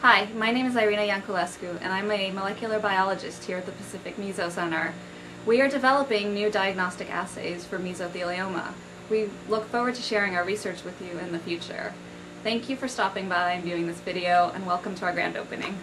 Hi, my name is Irina Ianculescu, and I'm a molecular biologist here at the Pacific Meso Center. We are developing new diagnostic assays for mesothelioma. We look forward to sharing our research with you in the future. Thank you for stopping by and viewing this video, and welcome to our grand opening.